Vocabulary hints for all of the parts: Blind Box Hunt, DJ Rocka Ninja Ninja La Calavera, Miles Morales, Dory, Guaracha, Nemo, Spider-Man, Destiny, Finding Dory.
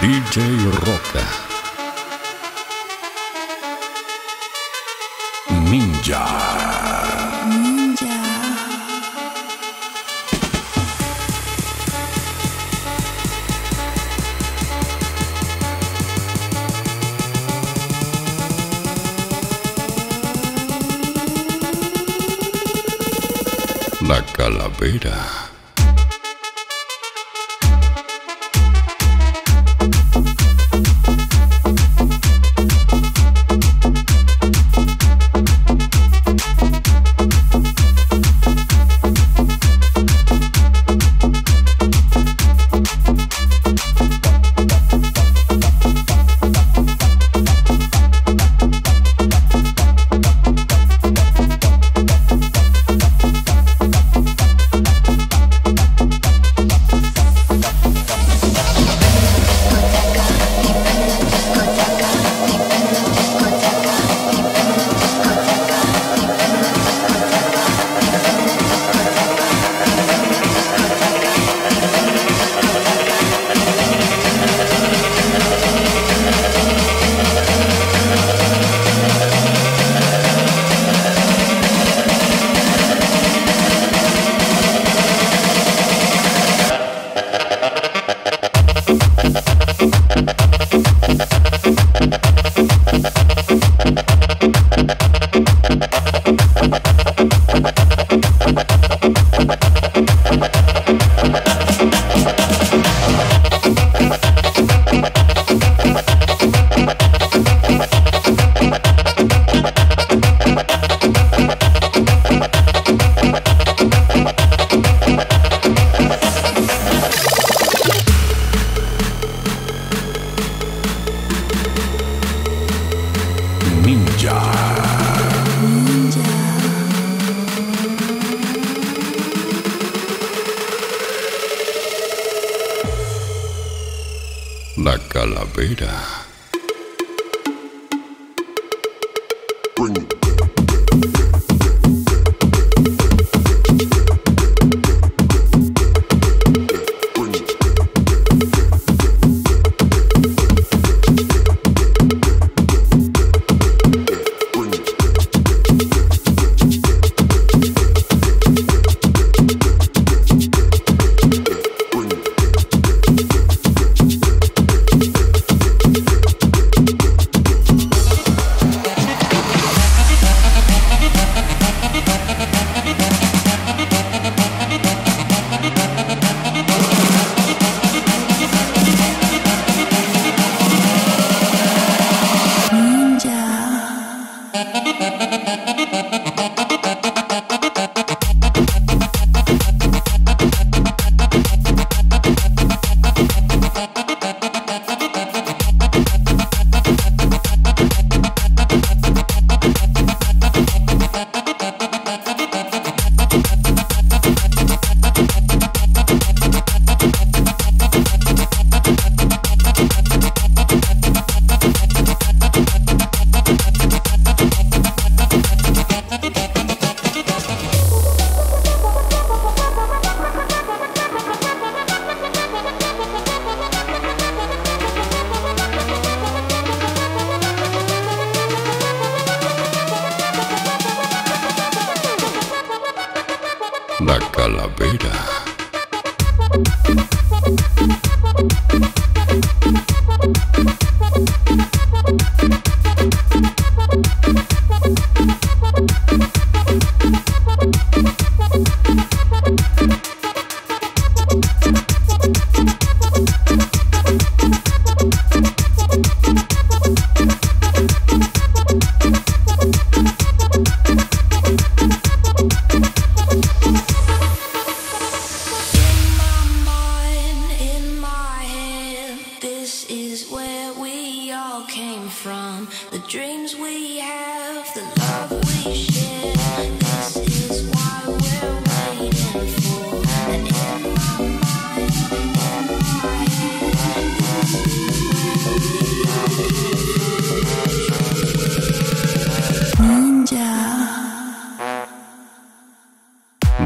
DJ Rocka Ninja. La Calavera. La Calavera.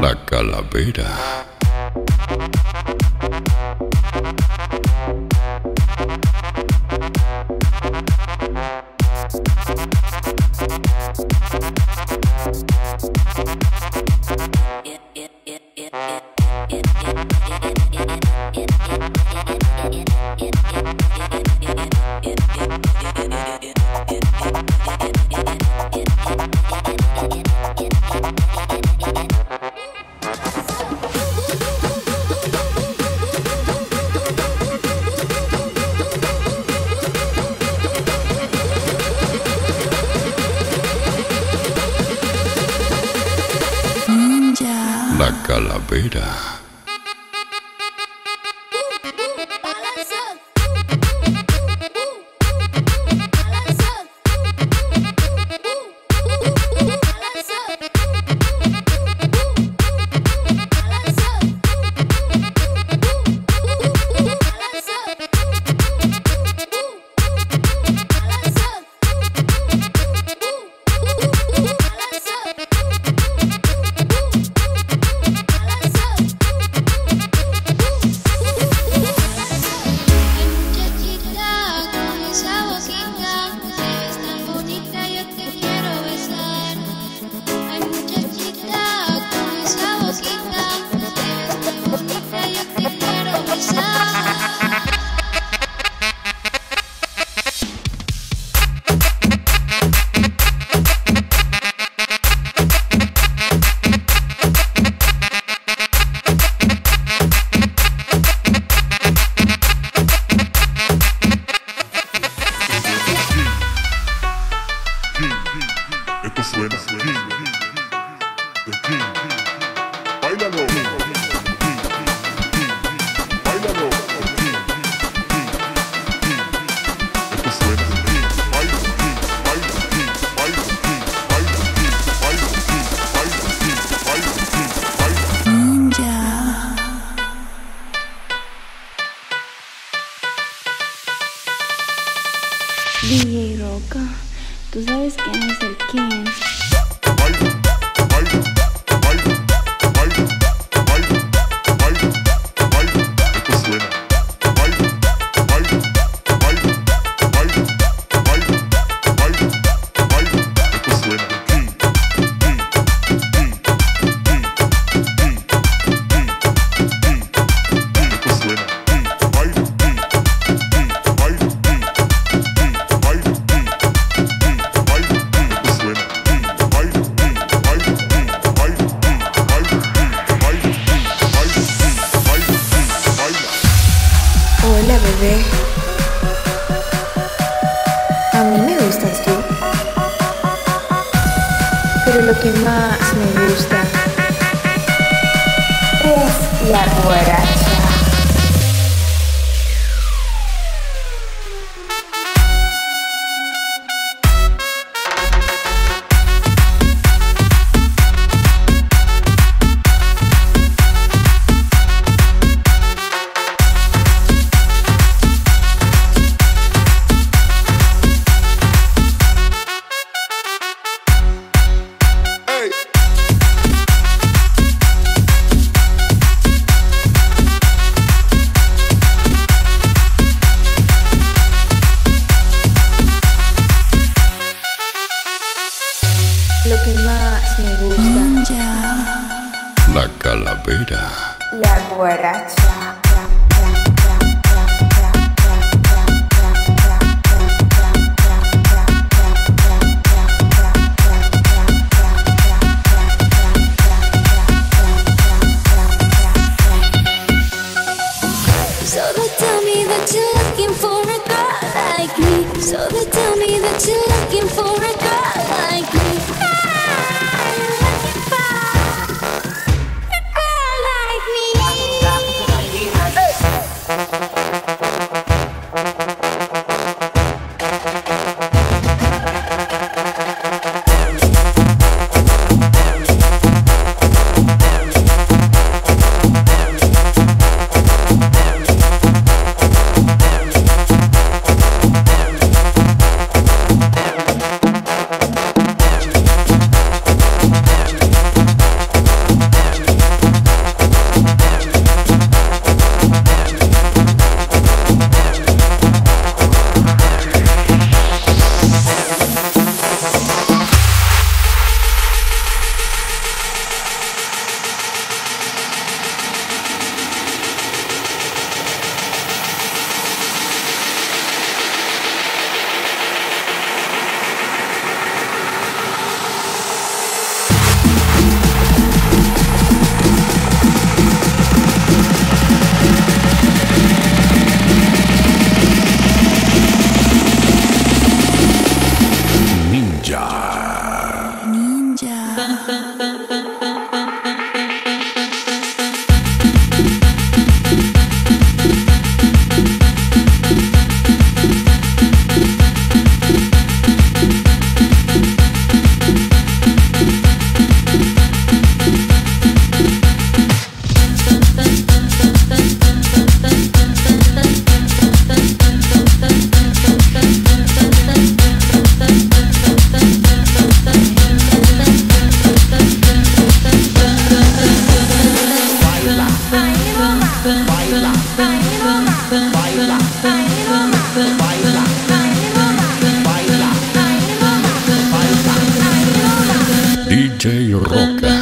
La Calavera. La Calavera. La Calavera. DJ Rocka, tú sabes quién es el king. A mí me gustas tú, pero lo que más me gusta es la guaracha. Lo que más me gusta, Ninja. La Calavera, la Guaracha. So they tell me that you're looking for a girl like me. So they tell me that you're looking for a girl like me. DJ Rocka.